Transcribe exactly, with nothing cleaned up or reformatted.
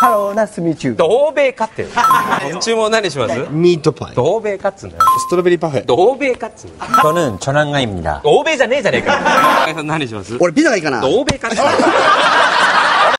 ハローな炭中同米かって注文何します？ミートパイ同米かっつうんだよ。ストロベリーパフェ同米かっつうんだよ。저는 저랑가입니다。同米じゃねえじゃねえか。何します？俺ピザがいいかな。同米かっつうんだよ。